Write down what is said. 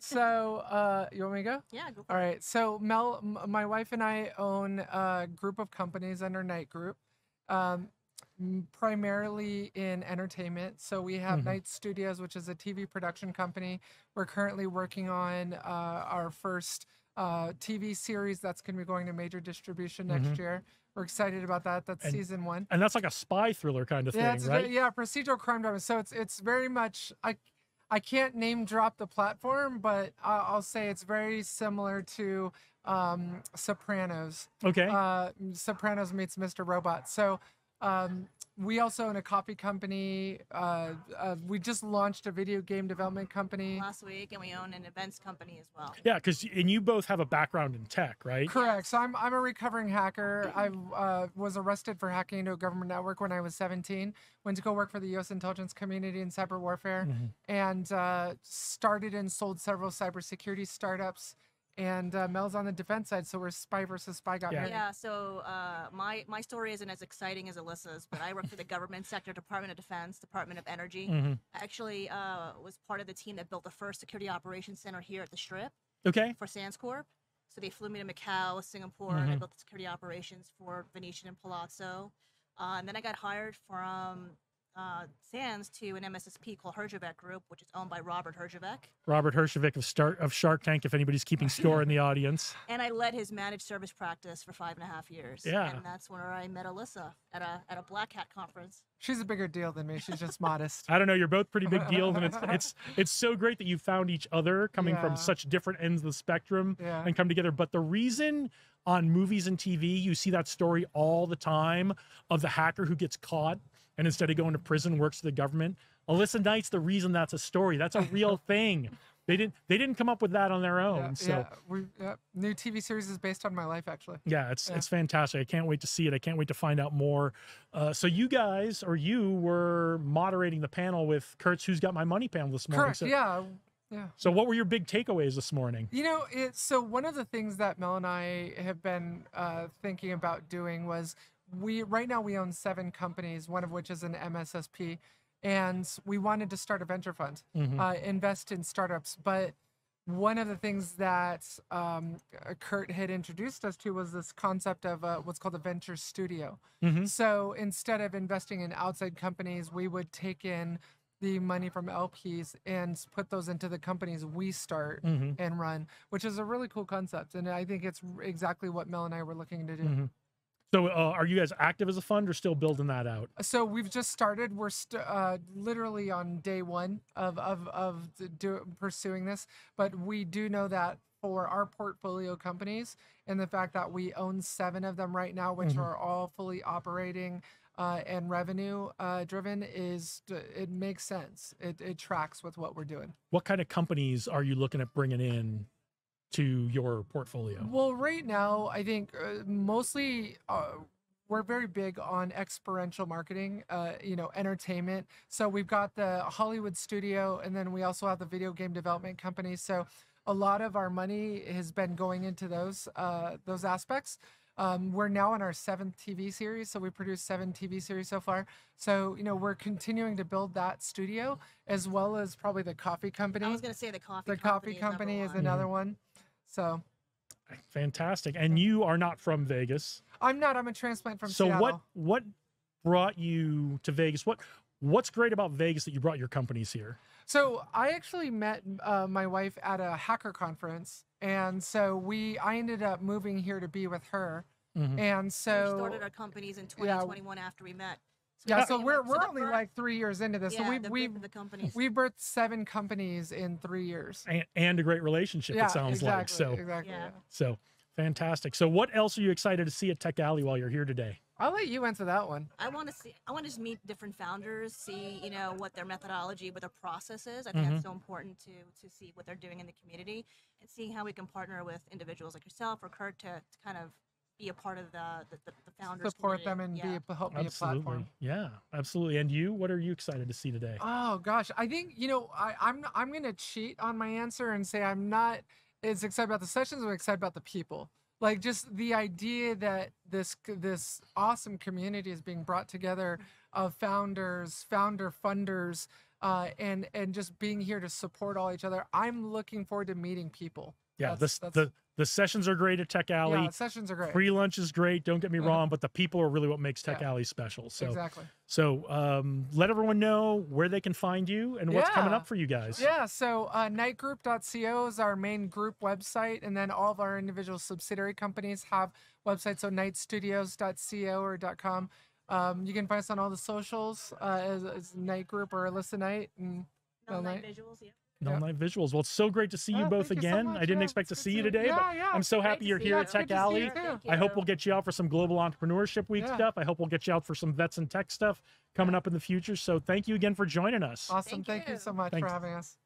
So you want me to go? Yeah, go for it. All right. So Mel, my wife and I own a group of companies under Knight Group, primarily in entertainment. So we have Knight Studios, which is a TV production company. We're currently working on our first TV series that's going to be going to major distribution next year. We're excited about that. That's season 1. And that's like a spy thriller kind of thing, right? Yeah, procedural crime drama. So it's very much, I can't name drop the platform, but I'll say it's very similar to Sopranos. Okay. Sopranos meets Mr. Robot. So we also own a coffee company. We just launched a video game development company last week, and we own an events company as well. Yeah, and you both have a background in tech, right? Correct. So I'm a recovering hacker. I was arrested for hacking into a government network when I was 17. Went to go work for the U.S. intelligence community in cyber warfare, and started and sold several cybersecurity startups. And Mel's on the defense side, so we're spy versus spy got married. Yeah, so my story isn't as exciting as Alyssa's, but I work for the government sector, Department of Defense, Department of Energy. I actually was part of the team that built the first security operations center here at the Strip for Sands Corp. So they flew me to Macau, Singapore, and I built the security operations for Venetian and Palazzo. And then I got hired from Sands to an MSSP called Herjavec Group, which is owned by Robert Herjavec. Robert Herjavec of Shark Tank, if anybody's keeping score in the audience. And I led his managed service practice for 5.5 years. Yeah. And that's where I met Alissa at a Black Hat conference. She's a bigger deal than me. She's just modest. I don't know. You're both pretty big deals, and it's so great that you found each other coming from such different ends of the spectrum and come together. But the reason on movies and TV you see that story all the time of the hacker who gets caught and instead of going to prison, works for the government. Alissa Knight's the reason that's a story. That's a real thing. They didn't come up with that on their own. New TV series is based on my life, actually. Yeah, it's fantastic. I can't wait to see it. I can't wait to find out more. So you were moderating the panel with Kurt's Who's Got My Money panel this morning. Correct, so, yeah. So what were your big takeaways this morning? You know, so one of the things that Mel and I have been thinking about doing was, right now we own 7 companies, one of which is an MSSP, and we wanted to start a venture fund, invest in startups. But one of the things that Kurt had introduced us to was this concept of what's called a venture studio. So instead of investing in outside companies, we would take in the money from LPs and put those into the companies we start and run, which is a really cool concept. And I think it's exactly what Mel and I were looking to do. So are you guys active as a fund or still building that out? So we've just started. We're literally on day 1 of pursuing this. But we do know that for our portfolio companies and the fact that we own 7 of them right now, which are all fully operating and revenue driven, it makes sense. It tracks with what we're doing. What kind of companies are you looking at bringing in to your portfolio? Well, right now, I think mostly we're very big on experiential marketing, you know, entertainment. So we've got the Hollywood studio, and then we also have the video game development company. So a lot of our money has been going into those aspects. We're now in our 7th TV series, so we produced 7 TV series so far. So, you know, we're continuing to build that studio as well as probably the coffee company. I was going to say the coffee company is another one. So fantastic. And you are not from Vegas. I'm not. I'm a transplant from Seattle. So what brought you to Vegas? What's great about Vegas that you brought your companies here? So I actually met my wife at a hacker conference. And so I ended up moving here to be with her. And so we started our companies in 2021 after we met. So we're only like 3 years into this. Yeah, so we've birthed 7 companies in 3 years. And a great relationship, it sounds like. So, so fantastic. So what else are you excited to see at Tech Alley while you're here today? I'll let you answer that one. I want to just meet different founders, see, you know, what their methodology, what their process is. I think that's so important to see what they're doing in the community and seeing how we can partner with individuals like yourself or Kurt to kind of be a part of the founders. Support community. Them and help be a platform. Yeah, absolutely. And you, what are you excited to see today? Oh gosh, I think, you know, I'm gonna cheat on my answer and say I'm not as excited about the sessions, I'm excited about the people. Like just the idea that this awesome community is being brought together of founders, founder funders, and just being here to support all each other. I'm looking forward to meeting people. Yeah, the sessions are great at Tech Alley. Yeah, sessions are great. Free lunch is great. Don't get me wrong, but the people are really what makes Tech Alley special. So, exactly. So let everyone know where they can find you and what's coming up for you guys. Yeah, so knightgroup.co is our main group website, and then all of our individual subsidiary companies have websites, so knightstudios.co or .com. You can find us on all the socials as Knight Group or Alissa Knight. And Null Knight Visuals, yeah. Knight Visuals. Well, it's so great to see you both again. So I didn't expect to see you today, but I'm so happy you're here at Tech Alley. I hope we'll get you out for some Global Entrepreneurship Week stuff. I hope we'll get you out for some Vets and Tech stuff coming up in the future. So thank you again for joining us. Awesome. Thank you so much for having us.